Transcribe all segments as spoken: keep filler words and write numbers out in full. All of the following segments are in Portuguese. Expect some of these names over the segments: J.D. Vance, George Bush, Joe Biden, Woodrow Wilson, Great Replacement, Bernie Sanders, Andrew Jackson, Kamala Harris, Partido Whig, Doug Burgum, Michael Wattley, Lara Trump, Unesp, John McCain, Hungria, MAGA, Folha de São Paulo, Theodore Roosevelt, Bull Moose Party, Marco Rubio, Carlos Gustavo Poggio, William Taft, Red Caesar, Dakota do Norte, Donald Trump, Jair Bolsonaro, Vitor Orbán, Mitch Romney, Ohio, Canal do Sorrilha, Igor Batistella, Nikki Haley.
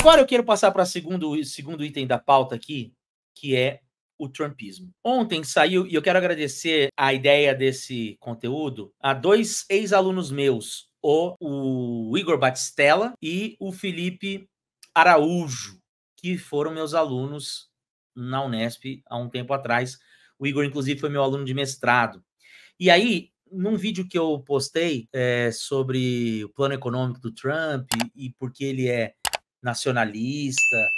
Agora eu quero passar para o segundo, segundo item da pauta aqui, que é o trumpismo. Ontem saiu, e eu quero agradecer a ideia desse conteúdo, a dois ex-alunos meus, o, o Igor Batistella e o Felipe Araújo, que foram meus alunos na Unesp há um tempo atrás. O Igor, inclusive, foi meu aluno de mestrado. E aí, num vídeo que eu postei é, sobre o plano econômico do Trump e, e porque ele é nacionalista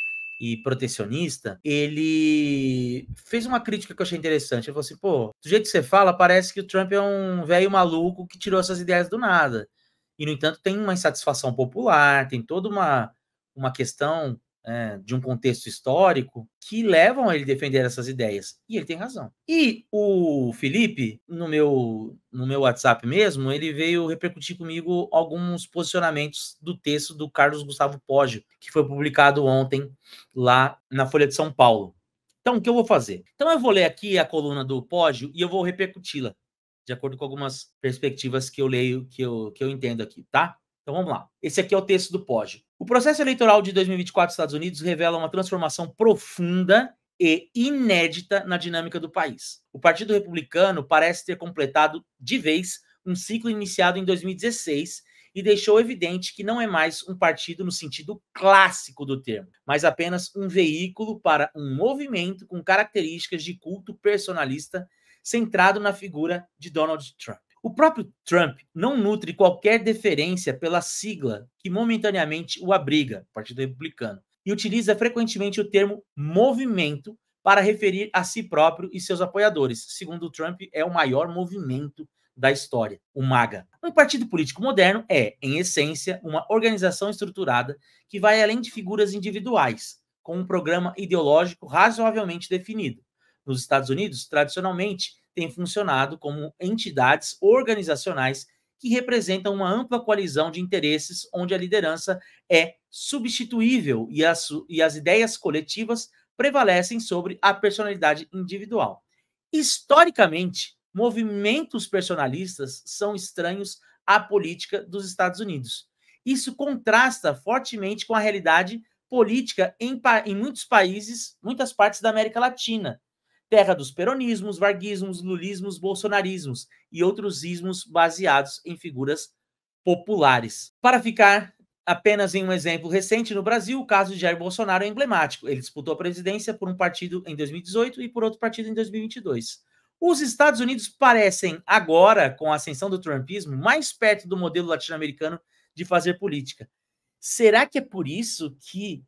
e protecionista, ele fez uma crítica que eu achei interessante. Ele falou assim, pô, do jeito que você fala, parece que o Trump é um velho maluco que tirou essas ideias do nada. E, no entanto, tem uma insatisfação popular, tem toda uma, uma questão é, de um contexto histórico que levam a ele defender essas ideias. E ele tem razão. E o Felipe, no meu, no meu WhatsApp mesmo, ele veio repercutir comigo alguns posicionamentos do texto do Carlos Gustavo Poggio, que foi publicado ontem lá na Folha de São Paulo. Então, o que eu vou fazer? Então, eu vou ler aqui a coluna do Poggio e eu vou repercuti-la, de acordo com algumas perspectivas que eu leio, que eu, que eu entendo aqui, tá? Então, vamos lá. Esse aqui é o texto do Poggio. O processo eleitoral de dois mil e vinte e quatro dos Estados Unidos revela uma transformação profunda e inédita na dinâmica do país. O Partido Republicano parece ter completado de vez um ciclo iniciado em dois mil e dezesseis e deixou evidente que não é mais um partido no sentido clássico do termo, mas apenas um veículo para um movimento com características de culto personalista centrado na figura de Donald Trump. O próprio Trump não nutre qualquer deferência pela sigla que momentaneamente o abriga, Partido Republicano, e utiliza frequentemente o termo movimento para referir a si próprio e seus apoiadores. Segundo Trump, é o maior movimento da história, o MAGA. Um partido político moderno é, em essência, uma organização estruturada que vai além de figuras individuais, com um programa ideológico razoavelmente definido. Nos Estados Unidos, tradicionalmente, tem funcionado como entidades organizacionais que representam uma ampla coalizão de interesses onde a liderança é substituível e as, e as ideias coletivas prevalecem sobre a personalidade individual. Historicamente, movimentos personalistas são estranhos à política dos Estados Unidos. Isso contrasta fortemente com a realidade política em, em muitos países, muitas partes da América Latina, terra dos peronismos, varguismos, lulismos, bolsonarismos e outros ismos baseados em figuras populares. Para ficar apenas em um exemplo recente no Brasil, o caso de Jair Bolsonaro é emblemático. Ele disputou a presidência por um partido em dois mil e dezoito e por outro partido em dois mil e vinte e dois. Os Estados Unidos parecem agora, com a ascensão do trumpismo, mais perto do modelo latino-americano de fazer política. Será que é por isso que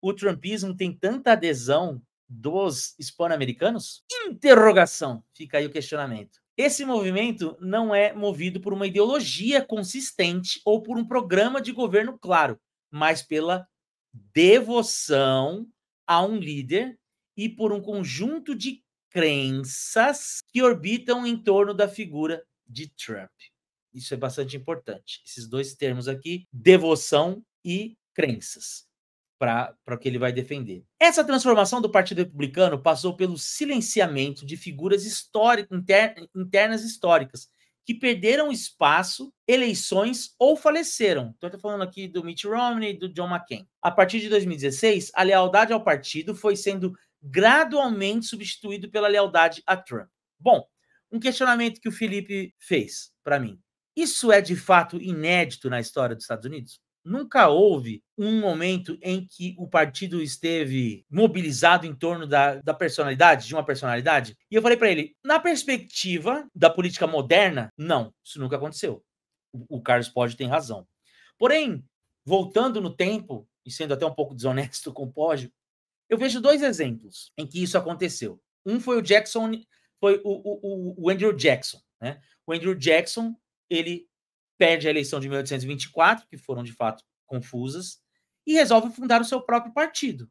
o trumpismo tem tanta adesão dos hispano-americanos? Interrogação. Fica aí o questionamento. Esse movimento não é movido por uma ideologia consistente ou por um programa de governo claro, mas pela devoção a um líder e por um conjunto de crenças que orbitam em torno da figura de Trump. Isso é bastante importante. Esses dois termos aqui, devoção e crenças, para o que ele vai defender. Essa transformação do Partido Republicano passou pelo silenciamento de figuras históricas, inter, internas históricas, que perderam espaço, eleições ou faleceram. Então, eu estou falando aqui do Mitch Romney e do John McCain. A partir de dois mil e dezesseis, a lealdade ao partido foi sendo gradualmente substituída pela lealdade a Trump. Bom, um questionamento que o Felipe fez para mim. Isso é, de fato, inédito na história dos Estados Unidos? Nunca houve um momento em que o partido esteve mobilizado em torno da, da personalidade, de uma personalidade? E eu falei para ele, na perspectiva da política moderna, não, isso nunca aconteceu. O, o Carlos Poggio tem razão. Porém, voltando no tempo, e sendo até um pouco desonesto com o Poggio, eu vejo dois exemplos em que isso aconteceu. Um foi o Jackson, foi o, o, o Andrew Jackson, né? O Andrew Jackson, ele perde a eleição de mil oitocentos e vinte e quatro, que foram, de fato, confusas, e resolve fundar o seu próprio partido.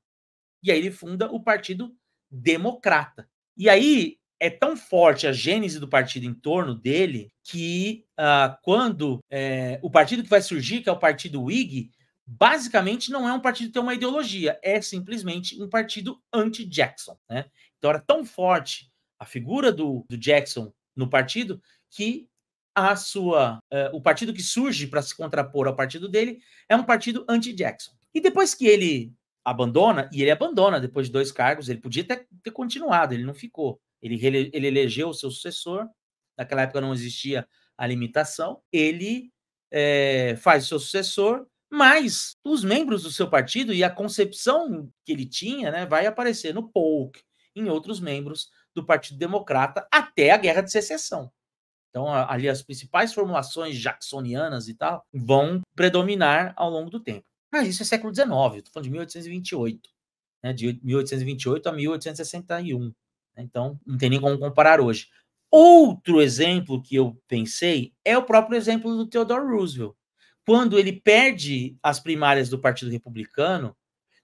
E aí ele funda o Partido Democrata. E aí é tão forte a gênese do partido em torno dele que uh, quando é, o partido que vai surgir, que é o Partido Whig, basicamente não é um partido que tem uma ideologia, é simplesmente um partido anti-Jackson, né? Então era tão forte a figura do, do Jackson no partido que A sua, uh, o partido que surge para se contrapor ao partido dele é um partido anti-Jackson. E depois que ele abandona, e ele abandona depois de dois cargos, ele podia ter, ter continuado, ele não ficou. Ele, ele elegeu o seu sucessor, naquela época não existia a limitação, ele é, faz o seu sucessor, mas os membros do seu partido e a concepção que ele tinha, né, vai aparecer no Polk, em outros membros do Partido Democrata, até a Guerra de Secessão. Então, ali as principais formulações jacksonianas e tal vão predominar ao longo do tempo. Mas isso é século dezenove, estou falando de mil oitocentos e vinte e oito, né? De mil oitocentos e vinte e oito a mil oitocentos e sessenta e um. Então, não tem nem como comparar hoje. Outro exemplo que eu pensei é o próprio exemplo do Theodore Roosevelt. Quando ele perde as primárias do Partido Republicano,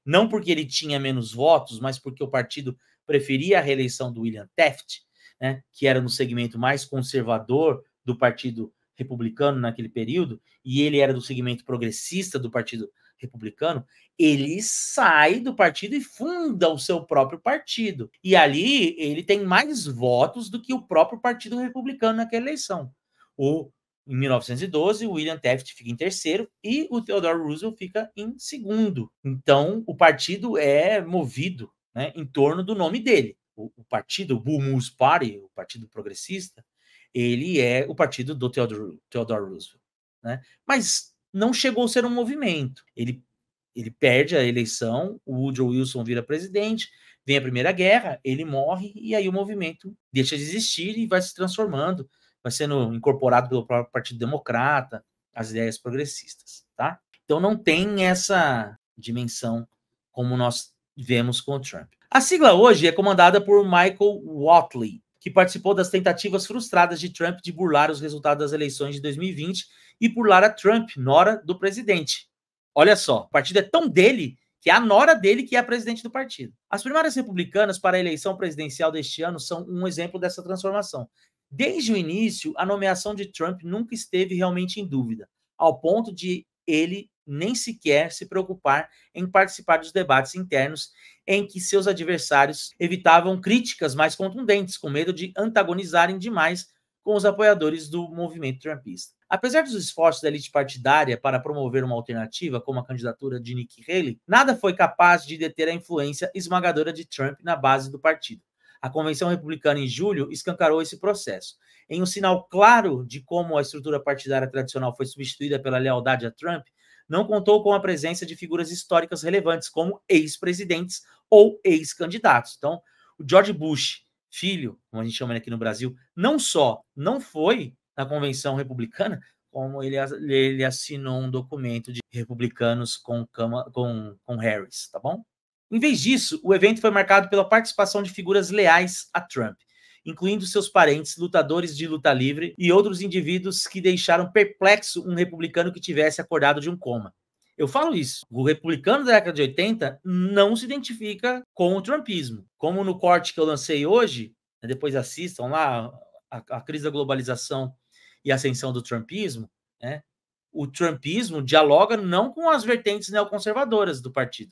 não porque ele tinha menos votos, mas porque o partido preferia a reeleição do William Taft, né, que era no segmento mais conservador do Partido Republicano naquele período, e ele era do segmento progressista do Partido Republicano, ele sai do partido e funda o seu próprio partido. E ali ele tem mais votos do que o próprio Partido Republicano naquela eleição. O, em mil novecentos e doze, o William Taft fica em terceiro e o Theodore Roosevelt fica em segundo. Então, o partido é movido, né, em torno do nome dele. O, o partido, o Bull Moose Party, o partido progressista, ele é o partido do Theodore, Theodore Roosevelt, né? Mas não chegou a ser um movimento. Ele, ele perde a eleição, o Woodrow Wilson vira presidente, vem a Primeira Guerra, ele morre, e aí o movimento deixa de existir e vai se transformando, vai sendo incorporado pelo próprio Partido Democrata, as ideias progressistas, tá? Então não tem essa dimensão como nós vemos com o Trump. A sigla hoje é comandada por Michael Wattley, que participou das tentativas frustradas de Trump de burlar os resultados das eleições de dois mil e vinte e por Lara Trump, nora do presidente. Olha só, o partido é tão dele que é a nora dele que é a presidente do partido. As primárias republicanas para a eleição presidencial deste ano são um exemplo dessa transformação. Desde o início, a nomeação de Trump nunca esteve realmente em dúvida, ao ponto de ele nem sequer se preocupar em participar dos debates internos em que seus adversários evitavam críticas mais contundentes, com medo de antagonizarem demais com os apoiadores do movimento trumpista. Apesar dos esforços da elite partidária para promover uma alternativa, como a candidatura de Nikki Haley, nada foi capaz de deter a influência esmagadora de Trump na base do partido. A Convenção Republicana, em julho, escancarou esse processo. Em um sinal claro de como a estrutura partidária tradicional foi substituída pela lealdade a Trump, não contou com a presença de figuras históricas relevantes, como ex-presidentes ou ex-candidatos. Então, o George Bush, filho, como a gente chama ele aqui no Brasil, não só não foi na Convenção Republicana, como ele, ele assinou um documento de republicanos com, com, com Harris, tá bom? Em vez disso, o evento foi marcado pela participação de figuras leais a Trump, incluindo seus parentes, lutadores de luta livre e outros indivíduos que deixaram perplexo um republicano que tivesse acordado de um coma. Eu falo isso. O republicano da década de oitenta não se identifica com o trumpismo. Como no corte que eu lancei hoje, né, depois assistam lá, a, a crise da globalização e a ascensão do trumpismo, né, o trumpismo dialoga não com as vertentes neoconservadoras do partido,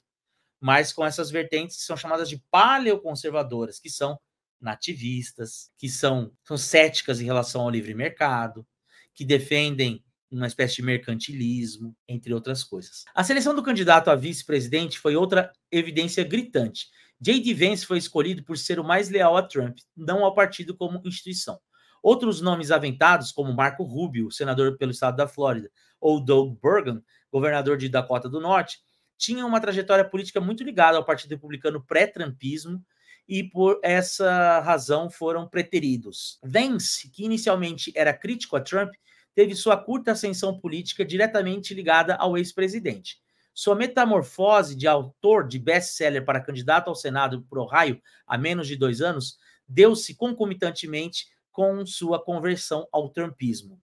mas com essas vertentes que são chamadas de paleoconservadoras, que são nativistas, que são, são céticas em relação ao livre mercado, que defendem uma espécie de mercantilismo, entre outras coisas. A seleção do candidato a vice-presidente foi outra evidência gritante. J D Vance foi escolhido por ser o mais leal a Trump, não ao partido como instituição. Outros nomes aventados, como Marco Rubio, senador pelo estado da Flórida, ou Doug Burgum, governador de Dakota do Norte, tinham uma trajetória política muito ligada ao Partido Republicano pré-trumpismo, e por essa razão foram preteridos. Vance, que inicialmente era crítico a Trump, teve sua curta ascensão política diretamente ligada ao ex-presidente. Sua metamorfose de autor de best-seller para candidato ao Senado por Ohio há menos de dois anos deu-se concomitantemente com sua conversão ao trumpismo.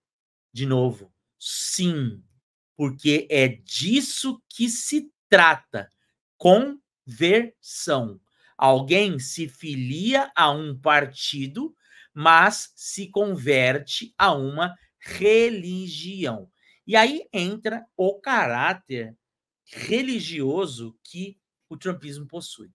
De novo, sim, porque é disso que se trata, conversão. Alguém se filia a um partido, mas se converte a uma religião. E aí entra o caráter religioso que o trumpismo possui.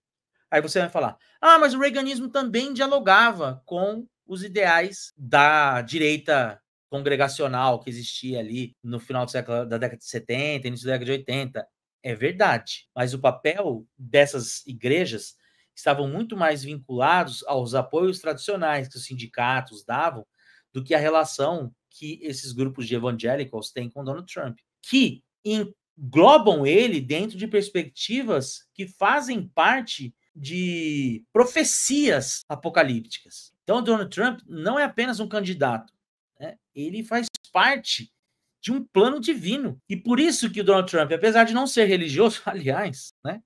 Aí você vai falar, ah, mas o reaganismo também dialogava com os ideais da direita congregacional que existia ali no final do século, da década de setenta, início da década de oitenta. É verdade, mas o papel dessas igrejas estavam muito mais vinculados aos apoios tradicionais que os sindicatos davam do que a relação que esses grupos de evangélicos têm com Donald Trump, que englobam ele dentro de perspectivas que fazem parte de profecias apocalípticas. Então, Donald Trump não é apenas um candidato, né? Ele faz parte de um plano divino. E por isso que o Donald Trump, apesar de não ser religioso, aliás, né,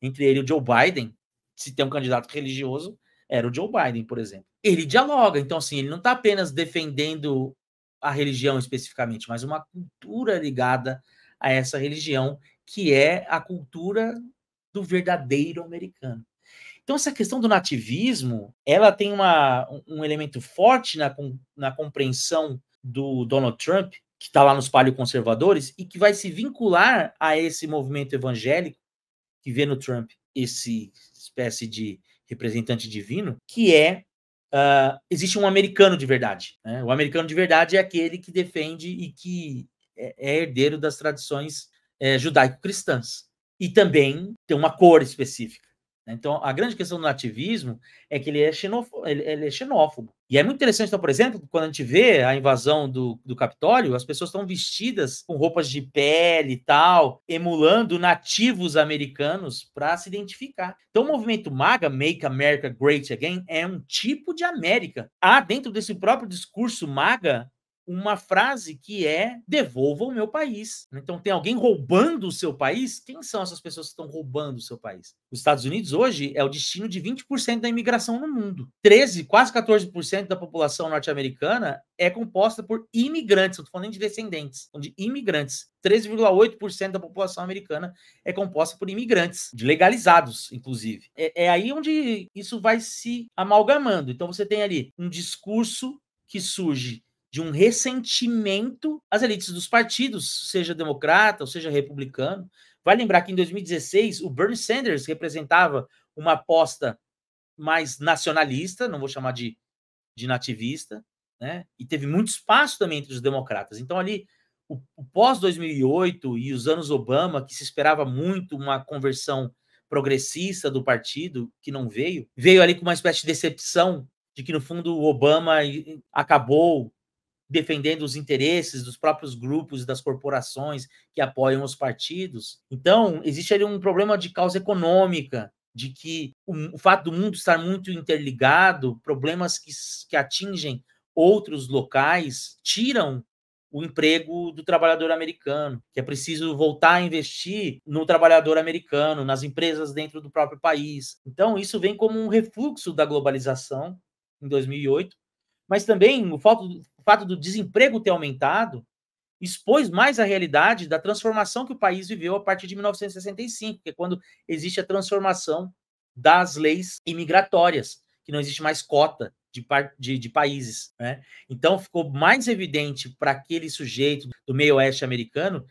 entre ele e o Joe Biden, se tem um candidato religioso, era o Joe Biden, por exemplo. Ele dialoga, então assim, ele não está apenas defendendo a religião especificamente, mas uma cultura ligada a essa religião, que é a cultura do verdadeiro americano. Então essa questão do nativismo, ela tem uma, um elemento forte na, na compreensão do Donald Trump, que está lá nos paleoconservadores, e que vai se vincular a esse movimento evangélico que vê no Trump esse espécie de representante divino, que é, uh, existe um americano de verdade, né? O americano de verdade é aquele que defende e que é herdeiro das tradições é, judaico-cristãs. E também tem uma cor específica. Então, a grande questão do nativismo é que ele é xenófobo. Ele, ele é xenófobo. E é muito interessante, então, por exemplo, quando a gente vê a invasão do, do Capitólio, as pessoas estão vestidas com roupas de pele e tal, emulando nativos americanos para se identificar. Então, o movimento MAGA, Make America Great Again, é um tipo de América. Há, dentro desse próprio discurso MAGA, uma frase que é devolva o meu país. Então, tem alguém roubando o seu país? Quem são essas pessoas que estão roubando o seu país? Os Estados Unidos hoje é o destino de vinte por cento da imigração no mundo. treze por cento, quase quatorze por cento da população norte-americana é composta por imigrantes. Não estou falando nem de descendentes, de imigrantes. treze vírgula oito por cento da população americana é composta por imigrantes, de legalizados, inclusive. É, é aí onde isso vai se amalgamando. Então, você tem ali um discurso que surge de um ressentimento às elites dos partidos, seja democrata ou seja republicano. Vai lembrar que em dois mil e dezesseis o Bernie Sanders representava uma aposta mais nacionalista, não vou chamar de, de nativista, né? E teve muito espaço também entre os democratas. Então ali, o, o pós-dois mil e oito e os anos Obama, que se esperava muito uma conversão progressista do partido, que não veio, veio ali com uma espécie de decepção de que no fundo o Obama acabou defendendo os interesses dos próprios grupos e das corporações que apoiam os partidos. Então, existe ali um problema de causa econômica, de que o, o fato do mundo estar muito interligado, problemas que, que atingem outros locais, tiram o emprego do trabalhador americano, que é preciso voltar a investir no trabalhador americano, nas empresas dentro do próprio país. Então, isso vem como um refluxo da globalização em dois mil e oito, mas também o fato, o fato do desemprego ter aumentado expôs mais a realidade da transformação que o país viveu a partir de mil novecentos e sessenta e cinco, que é quando existe a transformação das leis imigratórias, que não existe mais cota de, de, de países, né? Então, ficou mais evidente para aquele sujeito do meio-oeste americano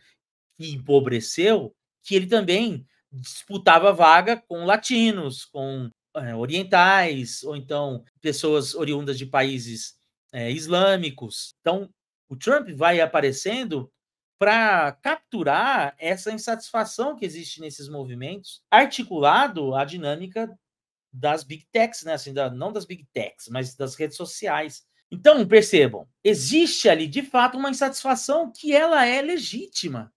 que empobreceu, que ele também disputava vaga com latinos, com orientais, ou então pessoas oriundas de países é, islâmicos. Então, o Trump vai aparecendo para capturar essa insatisfação que existe nesses movimentos, articulado à dinâmica das big techs, né? Assim, da, não das big techs, mas das redes sociais. Então, percebam, existe ali, de fato, uma insatisfação que ela é legítima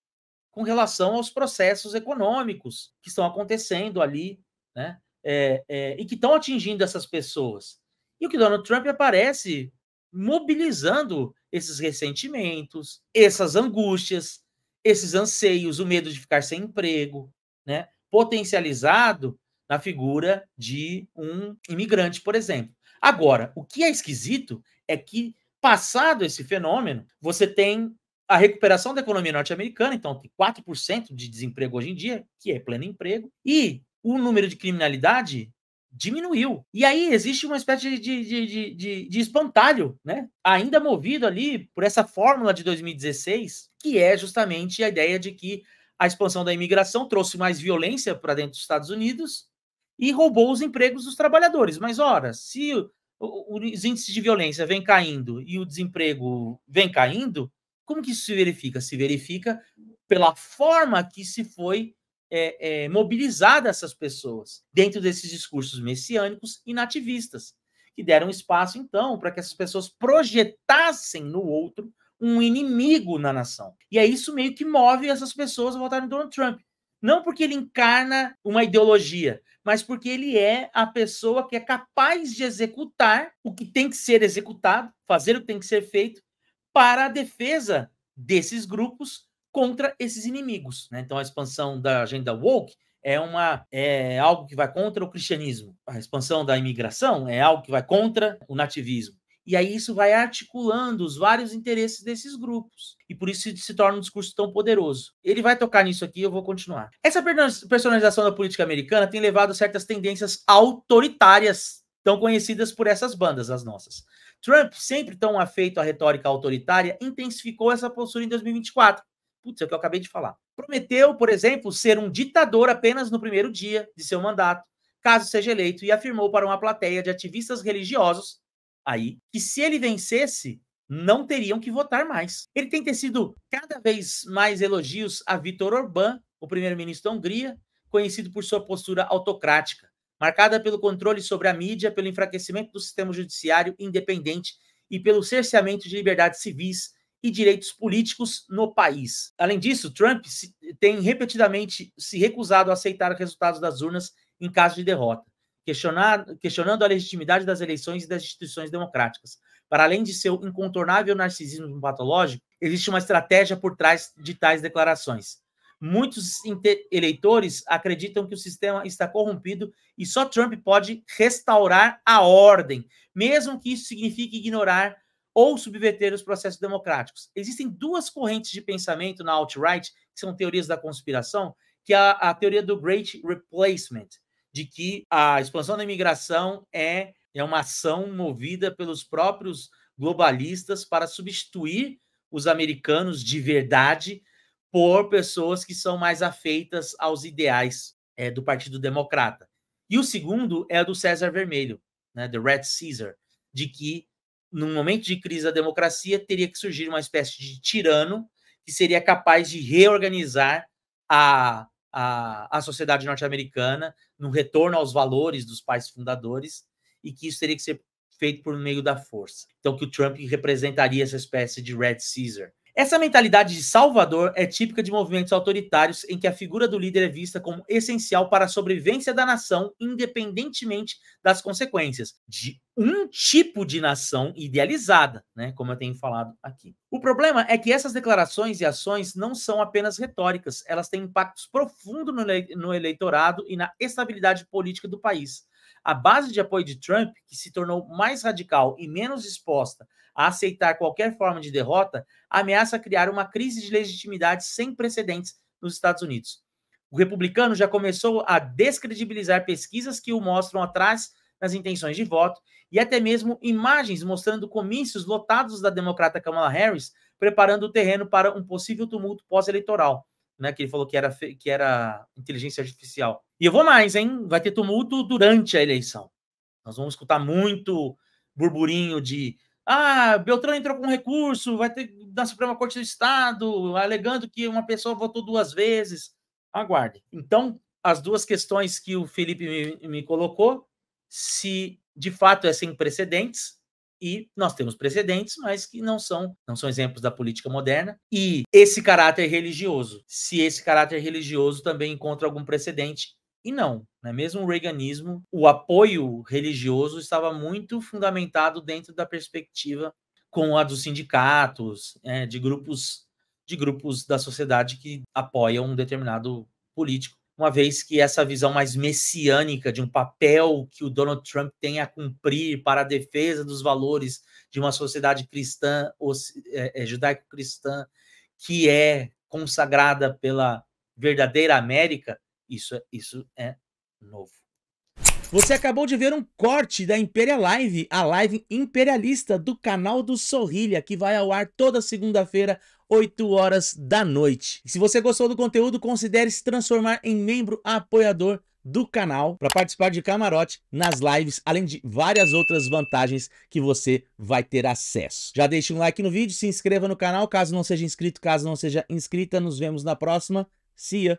com relação aos processos econômicos que estão acontecendo ali, né? É, é, e que estão atingindo essas pessoas. E o que Donald Trump aparece mobilizando esses ressentimentos, essas angústias, esses anseios, o medo de ficar sem emprego, né? Potencializado na figura de um imigrante, por exemplo. Agora, o que é esquisito é que, passado esse fenômeno, você tem a recuperação da economia norte-americana, então tem quatro por cento de desemprego hoje em dia, que é pleno emprego, e o número de criminalidade diminuiu. E aí existe uma espécie de, de, de, de, de espantalho, né? Ainda movido ali por essa fórmula de dois mil e dezesseis, que é justamente a ideia de que a expansão da imigração trouxe mais violência para dentro dos Estados Unidos e roubou os empregos dos trabalhadores. Mas, ora, se o, o, os índices de violência vêm caindo e o desemprego vem caindo, como que isso se verifica? Se verifica pela forma que se foi é, é, mobilizada essas pessoas dentro desses discursos messiânicos e nativistas, que deram espaço, então, para que essas pessoas projetassem no outro um inimigo na nação. E é isso meio que move essas pessoas a votarem em Donald Trump. Não porque ele encarna uma ideologia, mas porque ele é a pessoa que é capaz de executar o que tem que ser executado, fazer o que tem que ser feito, para a defesa desses grupos contra esses inimigos, né? Então, a expansão da agenda woke é, uma, é algo que vai contra o cristianismo. A expansão da imigração é algo que vai contra o nativismo. E aí isso vai articulando os vários interesses desses grupos. E por isso se torna um discurso tão poderoso. Ele vai tocar nisso aqui, eu vou continuar. Essa personalização da política americana tem levado a certas tendências autoritárias, tão conhecidas por essas bandas, as nossas. Trump, sempre tão afeito à retórica autoritária, intensificou essa postura em dois mil e vinte e quatro. Putz, é o que eu acabei de falar. Prometeu, por exemplo, ser um ditador apenas no primeiro dia de seu mandato, caso seja eleito, e afirmou para uma plateia de ativistas religiosos aí que se ele vencesse, não teriam que votar mais. Ele tem tecido cada vez mais elogios a Vitor Orbán, o primeiro-ministro da Hungria, conhecido por sua postura autocrática, marcada pelo controle sobre a mídia, pelo enfraquecimento do sistema judiciário independente e pelo cerceamento de liberdades civis e direitos políticos no país. Além disso, Trump se, tem repetidamente se recusado a aceitar os resultados das urnas em caso de derrota, questionado, questionando a legitimidade das eleições e das instituições democráticas. Para além de seu incontornável narcisismo patológico, existe uma estratégia por trás de tais declarações. Muitos eleitores acreditam que o sistema está corrompido e só Trump pode restaurar a ordem, mesmo que isso signifique ignorar ou subverter os processos democráticos. Existem duas correntes de pensamento na alt-right, que são teorias da conspiração, que é a, a teoria do Great Replacement, de que a expansão da imigração é, é uma ação movida pelos próprios globalistas para substituir os americanos de verdade por pessoas que são mais afeitas aos ideais é, do Partido Democrata. E o segundo é do César Vermelho, né, the Red Caesar, de que num momento de crise da democracia, teria que surgir uma espécie de tirano que seria capaz de reorganizar a, a, a sociedade norte-americana no retorno aos valores dos pais fundadores e que isso teria que ser feito por meio da força. Então, que o Trump representaria essa espécie de Red Caesar. Essa mentalidade de salvador é típica de movimentos autoritários em que a figura do líder é vista como essencial para a sobrevivência da nação, independentemente das consequências de um tipo de nação idealizada, né? Como eu tenho falado aqui. O problema é que essas declarações e ações não são apenas retóricas, elas têm impactos profundos no eleitorado e na estabilidade política do país. A base de apoio de Trump, que se tornou mais radical e menos disposta a aceitar qualquer forma de derrota, ameaça criar uma crise de legitimidade sem precedentes nos Estados Unidos. O republicano já começou a descredibilizar pesquisas que o mostram atrás nas intenções de voto e até mesmo imagens mostrando comícios lotados da democrata Kamala Harris preparando o terreno para um possível tumulto pós-eleitoral. Né, que ele falou que era, que era inteligência artificial. E eu vou mais, hein? Vai ter tumulto durante a eleição. Nós vamos escutar muito burburinho de ah, Beltrano entrou com recurso, vai ter da Suprema Corte do Estado, alegando que uma pessoa votou duas vezes. Aguarde. Então, as duas questões que o Felipe me, me colocou, se de fato é sem precedentes, e nós temos precedentes, mas que não são, não são exemplos da política moderna. E esse caráter religioso, se esse caráter religioso também encontra algum precedente, e não, né? Mesmo o reaganismo, o apoio religioso estava muito fundamentado dentro da perspectiva com a dos sindicatos, é, de, grupos, de grupos da sociedade que apoiam um determinado político. Uma vez que essa visão mais messiânica de um papel que o Donald Trump tem a cumprir para a defesa dos valores de uma sociedade cristã, é, é, judaico-cristã, que é consagrada pela verdadeira América, isso, isso é novo. Você acabou de ver um corte da Impéria Live, a live imperialista do canal do Sorrilha, que vai ao ar toda segunda-feira, oito horas da noite. E se você gostou do conteúdo, considere se transformar em membro apoiador do canal para participar de camarote nas lives, além de várias outras vantagens que você vai ter acesso. Já deixe um like no vídeo, se inscreva no canal, caso não seja inscrito, caso não seja inscrita. Nos vemos na próxima. See ya!